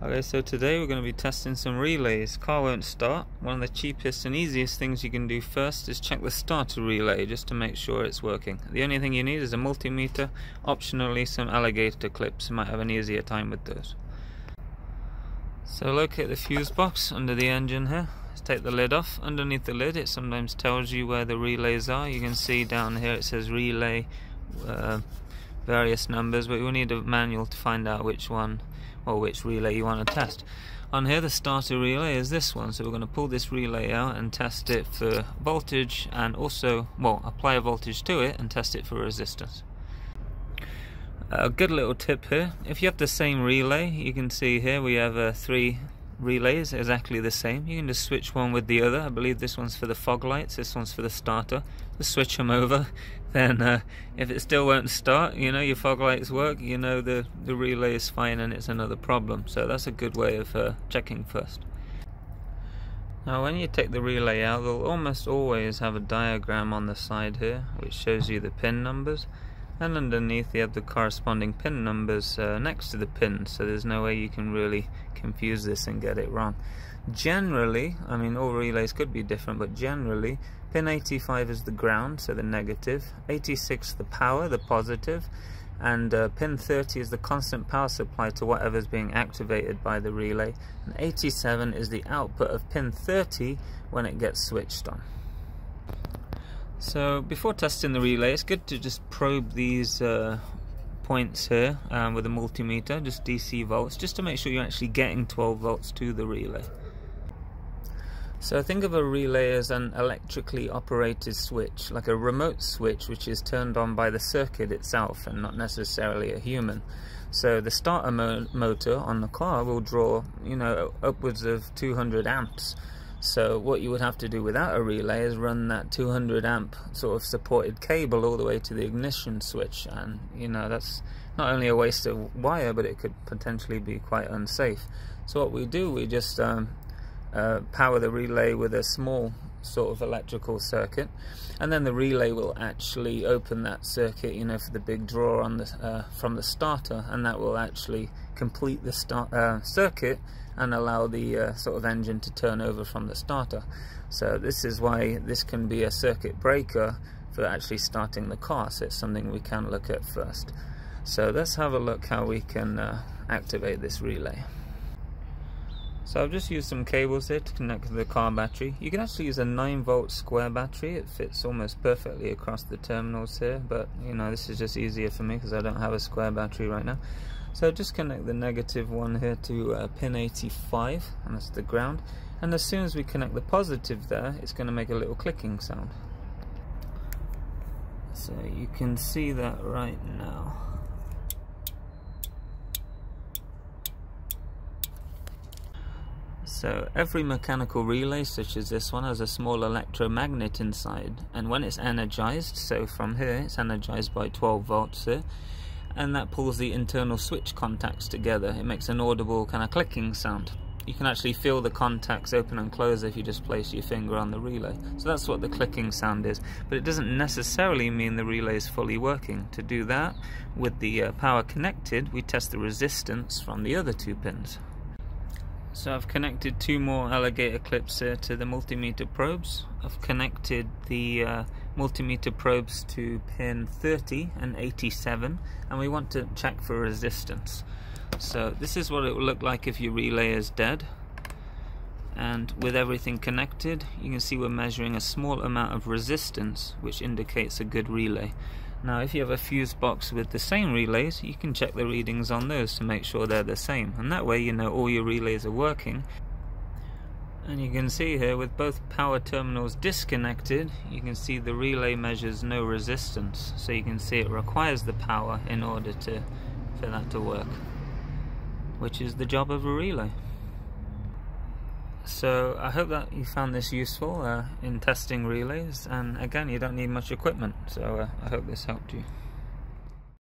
Okay, so today we're going to be testing some relays. Car won't start. One of the cheapest and easiest things you can do first is check the starter relay just to make sure it's working. The only thing you need is a multimeter, optionally some alligator clips. You might have an easier time with those. So locate the fuse box under the engine here. Let's take the lid off. Underneath the lid it sometimes tells you where the relays are. You can see down here it says relay various numbers, but you'll need a manual to find out which one or which relay you want to test. On here the starter relay is this one, so we're going to pull this relay out and test it for voltage and also, well, apply a voltage to it and test it for resistance. A good little tip here, if you have the same relay, you can see here we have three relays exactly the same. You can just switch one with the other. I believe this one's for the fog lights, this one's for the starter. Just switch them over, then if it still won't start, you know your fog lights work, you know the relay is fine and it's another problem. So that's a good way of checking first. Now when you take the relay out, they'll almost always have a diagram on the side here which shows you the pin numbers, and underneath you have the corresponding pin numbers next to the pin, so there's no way you can really confuse this and get it wrong. Generally, I mean all relays could be different, but generally pin 85 is the ground, so the negative, 86 the power, the positive, and pin 30 is the constant power supply to whatever's being activated by the relay, and 87 is the output of pin 30 when it gets switched on. So before testing the relay, it's good to just probe these points here with a multimeter, just DC volts, just to make sure you're actually getting 12 volts to the relay. So think of a relay as an electrically operated switch, like a remote switch which is turned on by the circuit itself and not necessarily a human. So the starter motor on the car will draw, you know, upwards of 200 amps. So what you would have to do without a relay is run that 200 amp sort of supported cable all the way to the ignition switch, and you know that's not only a waste of wire, but it could potentially be quite unsafe. So what we do, we just power the relay with a small sort of electrical circuit, and then the relay will actually open that circuit, you know, for the big draw on the from the starter, and that will actually complete the circuit and allow the sort of engine to turn over from the starter. So this is why this can be a circuit breaker for actually starting the car, so it's something we can look at first. So let's have a look how we can activate this relay. So I've just used some cables here to connect the car battery. You can actually use a 9-volt square battery, it fits almost perfectly across the terminals here, but you know this is just easier for me because I don't have a square battery right now. So just connect the negative one here to pin 85, and that's the ground, and as soon as we connect the positive there, it's going to make a little clicking sound. So you can see that right now. So every mechanical relay such as this one has a small electromagnet inside, and when it's energized, so from here it's energized by 12 volts here, and that pulls the internal switch contacts together. It makes an audible kind of clicking sound. You can actually feel the contacts open and close if you just place your finger on the relay. So that's what the clicking sound is, but it doesn't necessarily mean the relay is fully working. To do that, with the power connected, we test the resistance from the other two pins. So I've connected two more alligator clips here to the multimeter probes. I've connected the multimeter probes to pin 30 and 87, and we want to check for resistance. So this is what it will look like if your relay is dead. And with everything connected, you can see we're measuring a small amount of resistance, which indicates a good relay. Now if you have a fuse box with the same relays, you can check the readings on those to make sure they're the same, and that way you know all your relays are working. And you can see here with both power terminals disconnected, you can see the relay measures no resistance, so you can see it requires the power in order for that to work, which is the job of a relay. So I hope that you found this useful in testing relays, and again you don't need much equipment, so I hope this helped you.